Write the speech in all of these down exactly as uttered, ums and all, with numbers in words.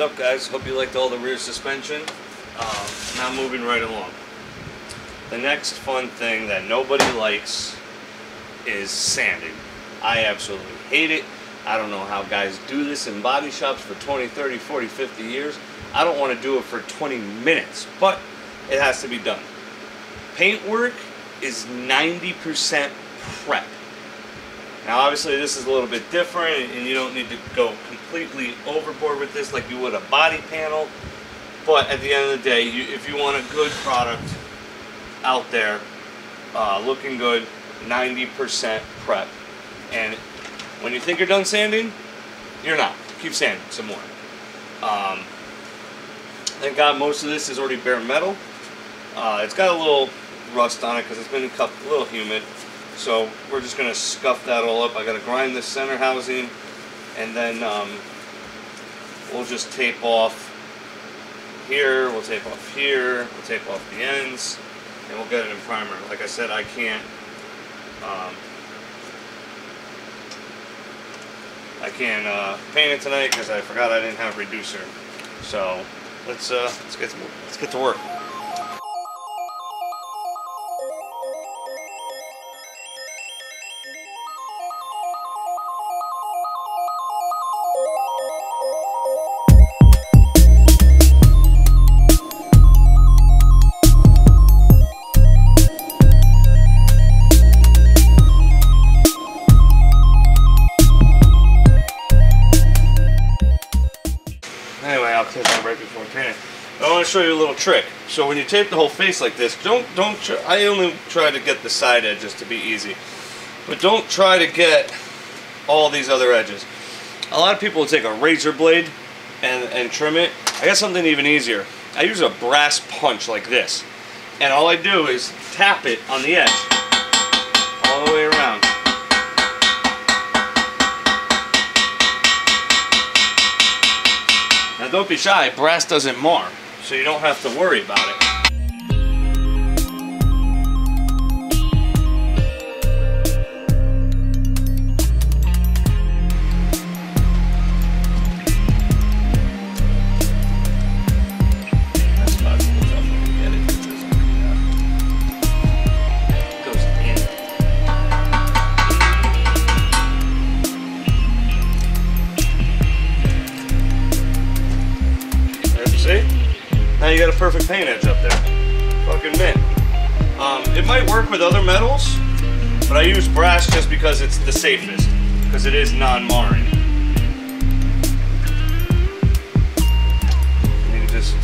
What's up, guys? Hope you liked all the rear suspension. Um, now moving right along. The next fun thing that nobody likes is sanding. I absolutely hate it. I don't know how guys do this in body shops for twenty, thirty, forty, fifty years. I don't want to do it for twenty minutes, but it has to be done. Paint work is ninety percent prep. Now obviously this is a little bit different and you don't need to go completely overboard with this like you would a body panel, but at the end of the day, you, if you want a good product out there uh, looking good, ninety percent prep. And when you think you're done sanding, you're not. Keep sanding some more. Um, thank God most of this is already bare metal. Uh, it's got a little rust on it because it's been cupped, a little humid. So we're just going to scuff that all up. I got to grind this center housing, and then um, we'll just tape off here, we'll tape off here, we'll tape off the ends, and we'll get it in primer. Like I said, I can't... Um, I can't uh, paint it tonight because I forgot I didn't have a reducer. So let's uh, let's get to, let's get to work. Show you a little trick. So when you tape the whole face like this, don't don't try, I only try to get the side edges to be easy, but don't try to get all these other edges. A lot of people will take a razor blade and and trim it. I got something even easier. I use a brass punch like this, and all I do is tap it on the edge all the way around. Now don't be shy, brass doesn't mar, so you don't have to worry about it. You got a perfect paint edge up there. Fucking mint. Um, it might work with other metals, but I use brass just because it's the safest, because it is non-marring. You can just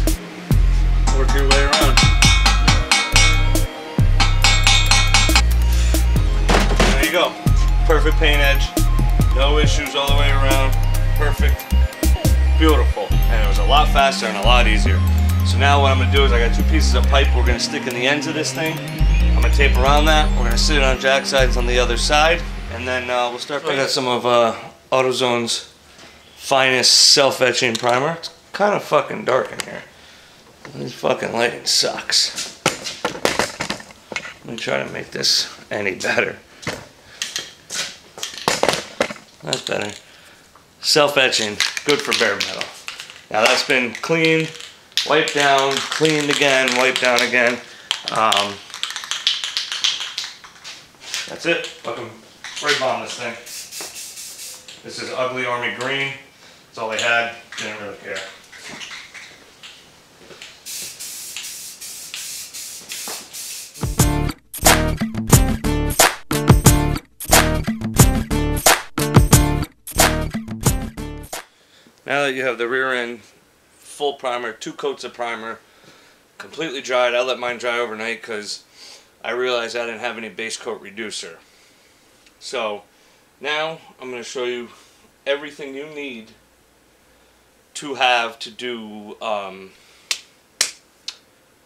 work your way around. There you go. Perfect paint edge. No issues all the way around. Perfect. Beautiful. And it was a lot faster and a lot easier. So now what I'm going to do is I got two pieces of pipe we're going to stick in the ends of this thing. I'm going to tape around that. We're going to sit it on jack sides on the other side. And then uh, we'll start. So I got some of uh, AutoZone's finest self-etching primer. It's kind of fucking dark in here. This fucking lighting sucks. Let me try to make this any better. That's better. Self-etching. Good for bare metal. Now that's been cleaned. Wipe down, cleaned again, wipe down again. Um, that's it. Fucking spray bomb this thing. This is ugly army green. That's all they had. Didn't really care. Now that you have the rear end full primer, two coats of primer, completely dried. I let mine dry overnight because I realized I didn't have any base coat reducer. So now I'm going to show you everything you need to have to do um,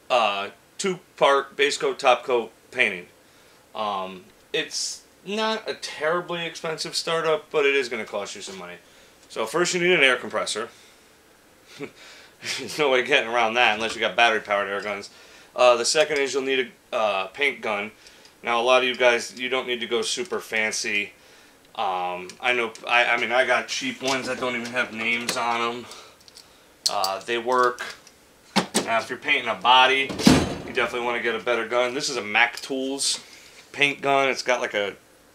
uh, two-part base coat, top coat painting. Um, it's not a terribly expensive startup, but it is going to cost you some money. So first you need an air compressor. There's no way getting around that unless you got battery-powered air guns. Uh, the second is you'll need a uh, paint gun. Now, a lot of you guys, you don't need to go super fancy. Um, I know, I, I mean, I got cheap ones that don't even have names on them. Uh, they work. Now, if you're painting a body, you definitely want to get a better gun. This is a Mac Tools paint gun. It's got like a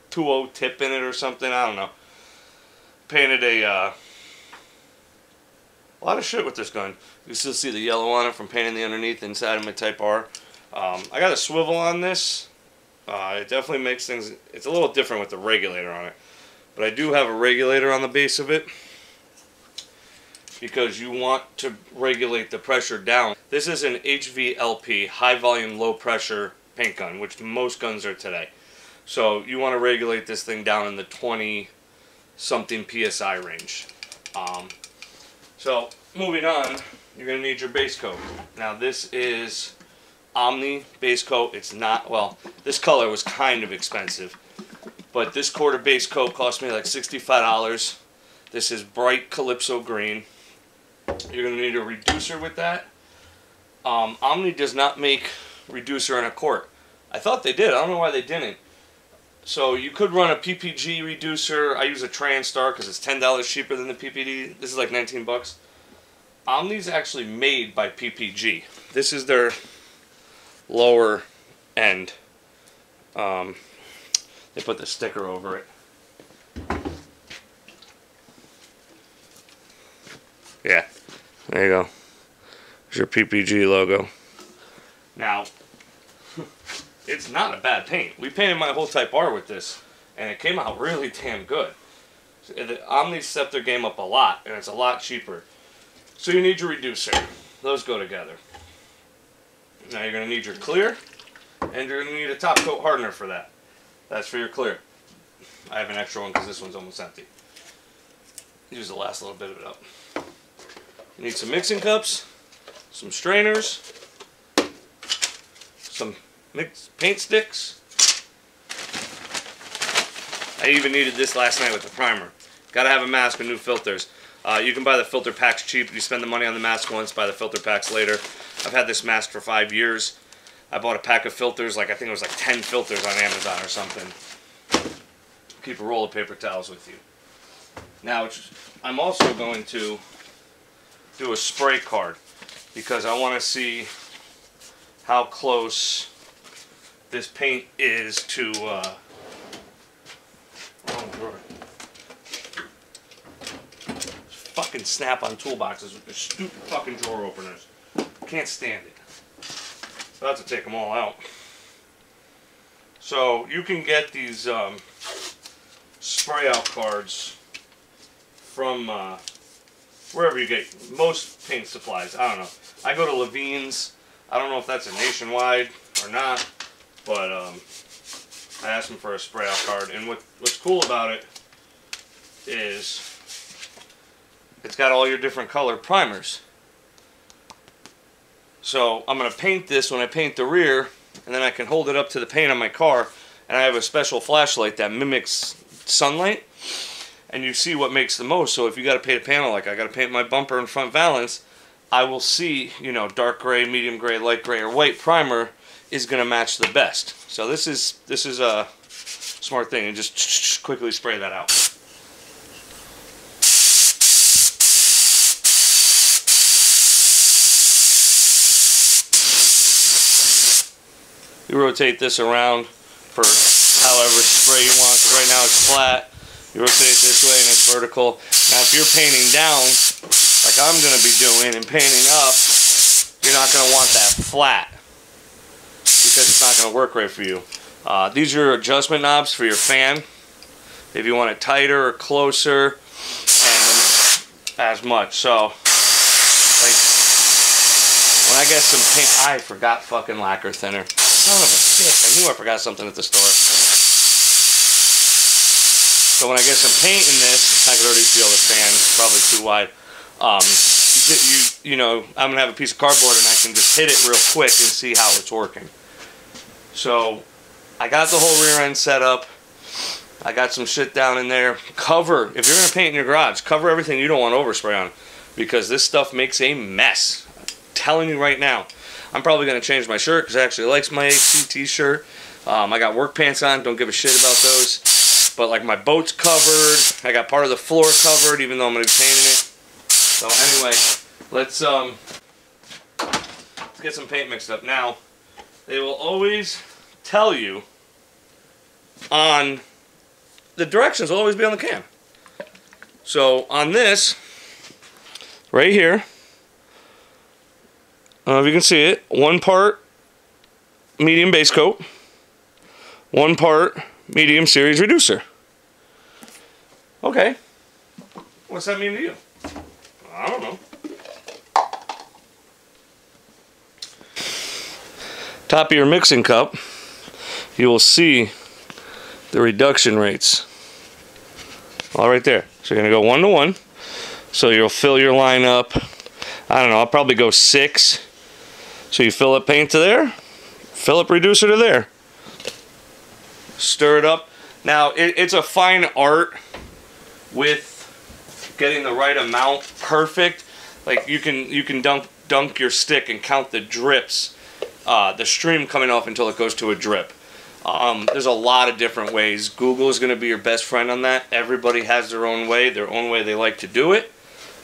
two oh tip in it or something. I don't know. Painted a, uh, a lot of shit with this gun. You still see the yellow on it from painting the underneath inside of my Type R. Um, I got a swivel on this. Uh, it definitely makes things, it's a little different with the regulator on it. But I do have a regulator on the base of it, because you want to regulate the pressure down. This is an H V L P, high volume, low pressure paint gun, which most guns are today. So you want to regulate this thing down in the twenty something P S I range. Um, so moving on, you're going to need your base coat. Now this is Omni base coat. It's not, well, this color was kind of expensive, but this quarter base coat cost me like sixty-five dollars. This is bright Calypso green. You're going to need a reducer with that. Um, Omni does not make reducer in a quart. I thought they did. I don't know why they didn't. So you could run a P P G reducer. I use a Transtar because it's ten dollars cheaper than the P P D. This is like nineteen bucks. Omni's actually made by P P G. This is their lower end. Um, they put the sticker over it. Yeah, there you go. There's your P P G logo. Now, it's not a bad paint. We painted my whole Type R with this, and it came out really damn good. The Omni stepped their game up a lot, and it's a lot cheaper. So you need your reducer. Those go together. Now you're going to need your clear, and you're going to need a top coat hardener for that. That's for your clear. I have an extra one because this one's almost empty. Use the last little bit of it up. You need some mixing cups, some strainers, some mix paint sticks. I even needed this last night with the primer. Gotta have a mask and new filters. Uh, you can buy the filter packs cheap. You spend the money on the mask once, buy the filter packs later. I've had this mask for five years. I bought a pack of filters, like I think it was like ten filters on Amazon or something. Keep a roll of paper towels with you. Now, I'm also going to do a spray card because I want to see how close this paint is to uh, oh my God. Fucking Snap-on toolboxes with their stupid fucking drawer openers. Can't stand it. So I have to take them all out. So you can get these um, spray out cards from uh, wherever you get most paint supplies. I don't know. I go to Levine's. I don't know if that's a nationwide or not, but um, I asked them for a spray out card. And what, what's cool about it is it's got all your different color primers. So I'm going to paint this when I paint the rear, and then I can hold it up to the paint on my car. And I have a special flashlight that mimics sunlight. And you see what makes the most. So if you got to paint a panel, like I got to paint my bumper and front valance, I will see, you know, dark gray, medium gray, light gray, or white primer is going to match the best. So this is this is a smart thing, and just quickly spray that out. You rotate this around for however spray you want. So right now it's flat. You rotate it this way and it's vertical. Now if you're painting down, like I'm going to be doing, and painting up, you're not going to want that flat because it's not going to work right for you. Uh, these are your adjustment knobs for your fan. If you want it tighter or closer, and as much. So, like, when I get some paint, I forgot fucking lacquer thinner. Son of a bitch, I knew I forgot something at the store. So when I get some paint in this, I can already feel the fan, it's probably too wide. Um, you, you know, I'm going to have a piece of cardboard and I can just hit it real quick and see how it's working. So I got the whole rear end set up. I got some shit down in there. Cover, if you're going to paint in your garage, cover everything you don't want overspray on, because this stuff makes a mess. I'm telling you right now. I'm probably going to change my shirt because I actually like my A C T shirt. Um, I got work pants on, don't give a shit about those. But like my boat's covered, I got part of the floor covered even though I'm going to be painting it. So anyway, Let's um let's get some paint mixed up. Now, they will always tell you on the directions will always be on the can. So on this right here, uh, if you can see it, one part medium base coat, one part medium series reducer. Okay, what's that mean to you? I don't know. Top of your mixing cup, you will see the reduction rates. All right there. So you're going to go one to one. So you'll fill your line up. I don't know, I'll probably go six. So you fill up paint to there, fill up reducer to there. Stir it up. Now, it, it's a fine art with getting the right amount perfect. Like you can you can dunk dunk your stick and count the drips, uh, the stream coming off until it goes to a drip. Um, there's a lot of different ways. Google is going to be your best friend on that. Everybody has their own way, their own way they like to do it.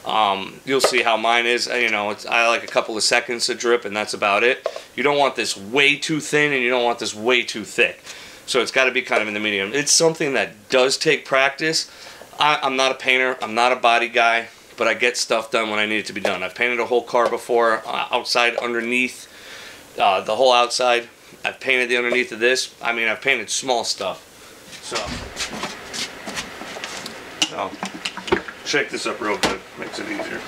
Um, you'll see how mine is. You know, it's, I like a couple of seconds to drip, and that's about it. You don't want this way too thin, and you don't want this way too thick. So it's got to be kind of in the medium. It's something that does take practice. I, I'm not a painter. I'm not a body guy, but I get stuff done when I need it to be done. I've painted a whole car before, uh, outside, underneath, uh, the whole outside. I've painted the underneath of this. I mean, I've painted small stuff. So, I'll shake this up real good. Makes it easier.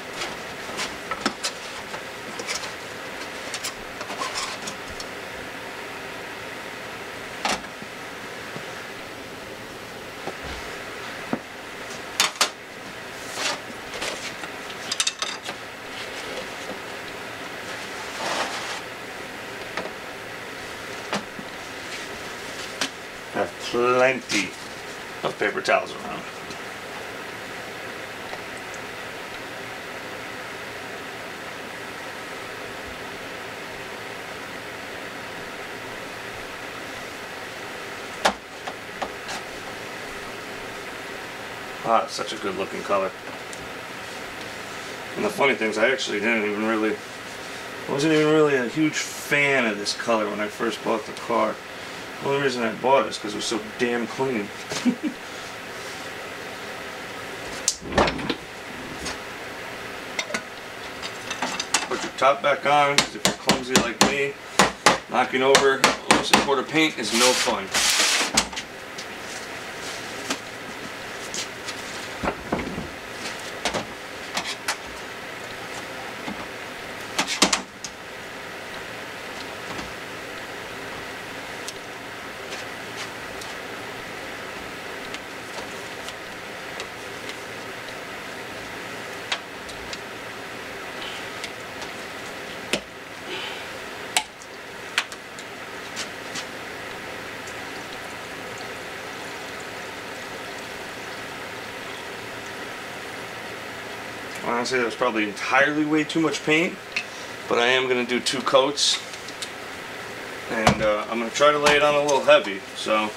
Have plenty of paper towels around. Ah, it's such a good looking color. And the funny thing is, I actually didn't even really, I wasn't even really a huge fan of this color when I first bought the car. The only reason I bought it is because it was so damn clean. Put your top back on, because if you're clumsy like me, knocking over a loose quart of paint is no fun. Honestly, that was probably entirely way too much paint, but I am going to do two coats, and uh, I'm going to try to lay it on a little heavy, so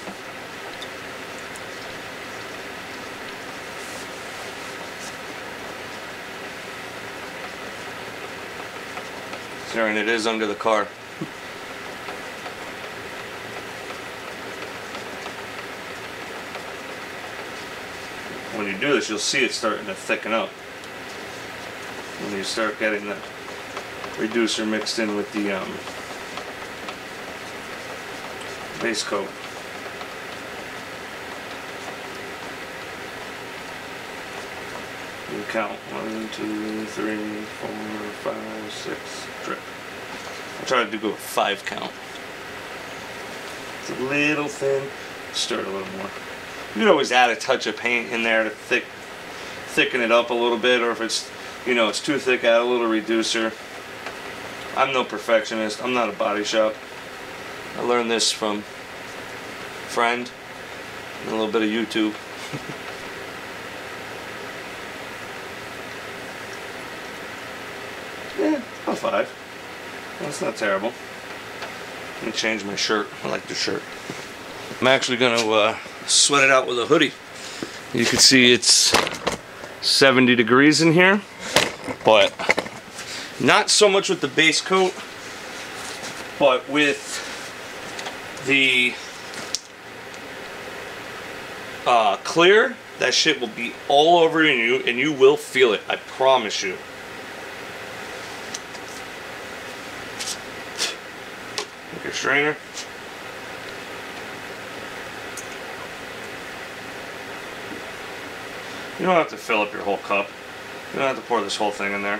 and it is under the car. When you do this, you'll see it starting to thicken up. When you start getting the reducer mixed in with the um, base coat. You count one, two, three, four, five, six, drip. I tried to go with five count. It's a little thin. Stir it a little more. You could always add a touch of paint in there to thick, thicken it up a little bit, or if it's you know, it's too thick, add a little reducer. I'm no perfectionist. I'm not a body shop. I learned this from a friend and a little bit of YouTube. Yeah, about five. That's not terrible. Let me change my shirt. I like the shirt. I'm actually going to uh, sweat it out with a hoodie. You can see it's seventy degrees in here, but Not so much with the base coat, but with the uh, clear, that shit will be all over you, and you will feel it, I promise you. Take your strainer. You don't have to fill up your whole cup. You don't have to pour this whole thing in there.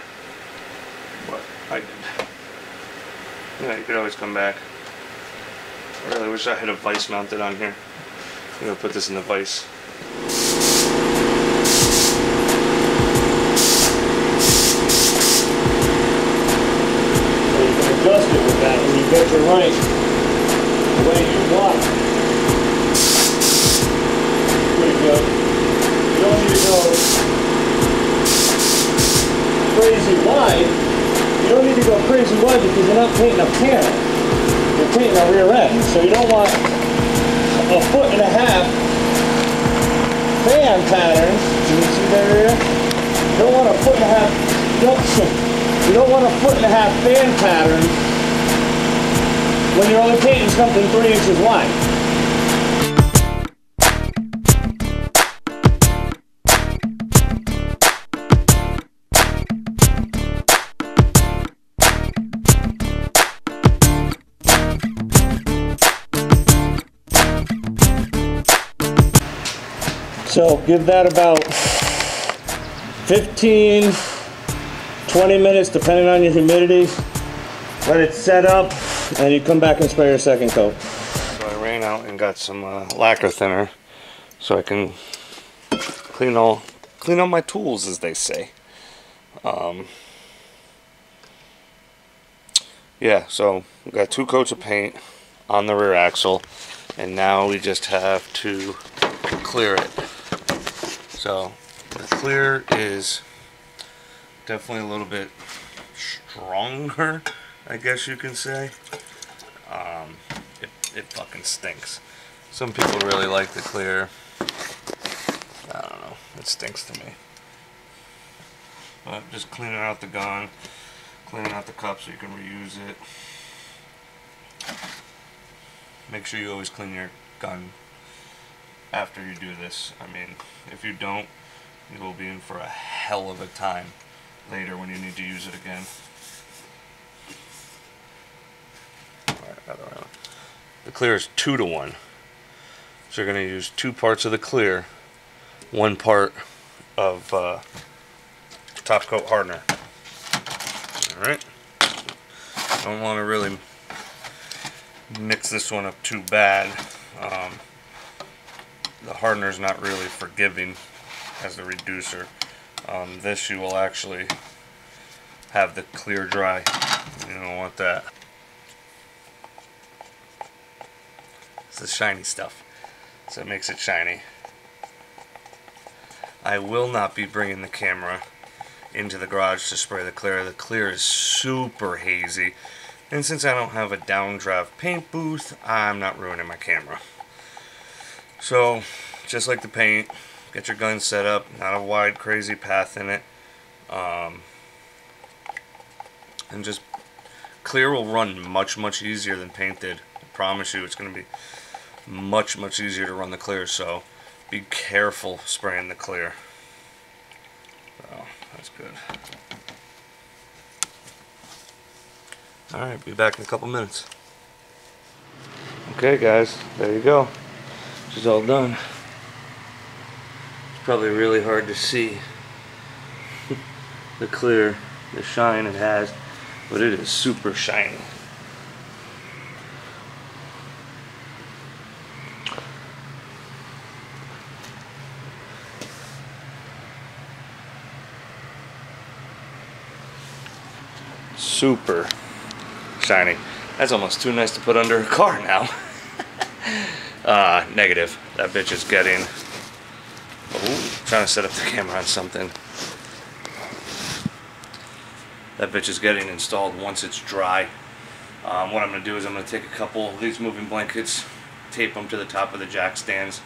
But I did. Yeah, you could always come back. I really wish I had a vise mounted on here. I'm gonna put this in the vise. You can adjust it with that when you get your right the way you want. Pretty good. You don't need to go crazy wide. You don't need to go crazy wide because you're not painting a pan. You're painting a rear end. So you don't want a foot and a half fan pattern. Do you see that rear? You don't want a foot and a half. Don't. You don't want a foot and a half fan pattern when you're only painting something three inches wide. So give that about fifteen, twenty minutes depending on your humidity. Let it set up and you come back and spray your second coat. So I ran out and got some uh, lacquer thinner so I can clean all clean all my tools, as they say. Um, yeah, so we got two coats of paint on the rear axle and now we just have to clear it. So the clear is definitely a little bit stronger, I guess you can say. Um, it, it fucking stinks. Some people really like the clear. I don't know. It stinks to me. But just cleaning out the gun, cleaning out the cup so you can reuse it. Make sure you always clean your gun after you do this. I mean, if you don't, you will be in for a hell of a time later when you need to use it again. Alright, another round. The clear is two to one. So you're going to use two parts of the clear, one part of uh, top coat hardener. Alright. Don't want to really mix this one up too bad. Um, the hardener is not really forgiving as the reducer. Um, this you will actually have the clear dry. You don't want that. It's the shiny stuff, so it makes it shiny. I will not be bringing the camera into the garage to spray the clear. The clear is super hazy, and since I don't have a downdraft paint booth, I'm not ruining my camera. So, just like the paint, get your gun set up, not a wide crazy path in it, um, and just clear will run much much easier than paint did. I promise you it's going to be much much easier to run the clear, so be careful spraying the clear. Oh, that's good. Alright, be back in a couple minutes. Okay guys, there you go. She's all done. Probably really hard to see the clear, the shine it has, but it is super shiny. Super shiny. That's almost too nice to put under a car now. uh, negative. That bitch is getting... Oh, trying to set up the camera on something. That bitch is getting installed once it's dry. Um, what I'm going to do is I'm going to take a couple of these moving blankets, tape them to the top of the jack stands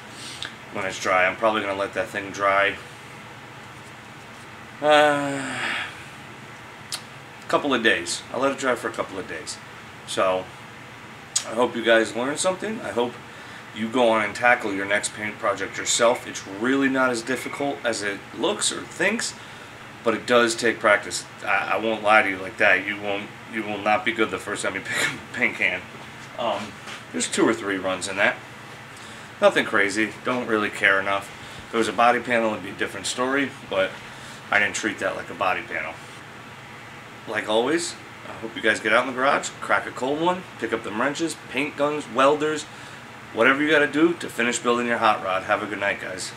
when it's dry. I'm probably going to let that thing dry uh, a couple of days. I let it dry for a couple of days. So I hope you guys learned something. I hope you go on and tackle your next paint project yourself. It's really not as difficult as it looks or thinks, but it does take practice. I, I won't lie to you like that. You won't. You will not be good the first time you pick up a paint can. Um, there's two or three runs in that. Nothing crazy. Don't really care enough. If it was a body panel, it'd be a different story, but I didn't treat that like a body panel. Like always, I hope you guys get out in the garage, crack a cold one, pick up the wrenches, paint guns, welders, whatever you got to do to finish building your hot rod. Have a good night, guys.